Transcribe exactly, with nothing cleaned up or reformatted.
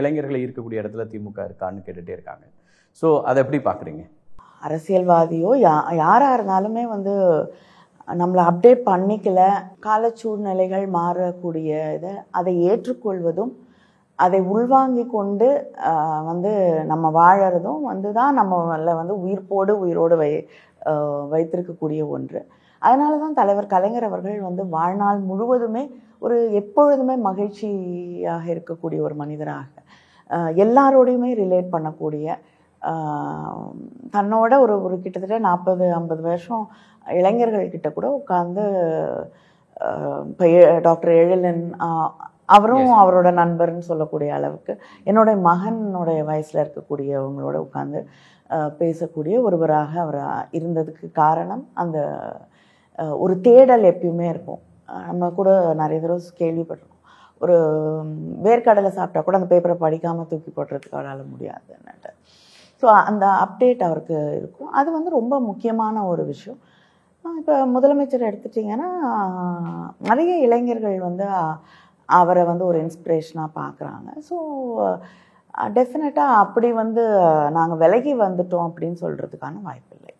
இளைஞர்களை இருக்கக்கூடிய இடத்துல திமுக இருக்கான்னு கேட்டுகிட்டே இருக்காங்க. ஸோ அதை எப்படி பார்க்குறீங்க? அரசியல்வாதியோ யா யாராக இருந்தாலுமே வந்து நம்மளை அப்டேட் பண்ணிக்கல, கால சூழ்நிலைகள் மாறக்கூடிய இதை அதை ஏற்றுக்கொள்வதும் அதை உள்வாங்கி கொண்டு வந்து நம்ம வாழறதும் வந்து தான் நம்மளை வந்து உயிர்ப்போடு உயிரோடு வை வைத்திருக்கக்கூடிய ஒன்று. அதனால தான் தலைவர் கலைஞர் அவர்கள் வந்து வாழ்நாள் முழுவதுமே ஒரு எப்பொழுதுமே மகிழ்ச்சியாக இருக்கக்கூடிய ஒரு மனிதராக, எல்லாரோடையுமே ரிலேட் பண்ணக்கூடிய, தன்னோட ஒரு ஒரு கிட்டத்தட்ட நாற்பது ஐம்பது வருஷம் இளைஞர்கள்கிட்ட கூட உட்கார்ந்து, இப்போ டாக்டர் எழிலன் அவரும் அவரோட நண்பர்னு சொல்லக்கூடிய அளவுக்கு என்னுடைய மகனுடைய வயசில் இருக்கக்கூடியவங்களோட உட்கார்ந்து பேசக்கூடிய ஒருவராக அவர் இருந்ததுக்கு காரணம் அந்த ஒரு தேடல் எப்பயுமே இருக்கும். நம்ம கூட நிறைய தடவை கேள்விப்பட்டிருக்கோம், ஒரு வேர்க்கடலை சாப்பிட்டா கூட அந்த பேப்பரை படிக்காமல் தூக்கி போடுறதுக்கு அவரால் முடியாதுன்னுட்டு. ஸோ அந்த அப்டேட் அவருக்கு இருக்கும். அது வந்து ரொம்ப முக்கியமான ஒரு விஷயம். இப்போ முதலமைச்சர் எடுத்துட்டிங்கன்னா நிறைய இளைஞர்கள் வந்து அவரை வந்து ஒரு இன்ஸ்பிரேஷனாக பார்க்குறாங்க. ஸோ டெஃபினட்டாக அப்படி வந்து நாங்கள் விலகி வந்துட்டோம் அப்படின்னு சொல்கிறதுக்கான வாய்ப்பு இல்லை.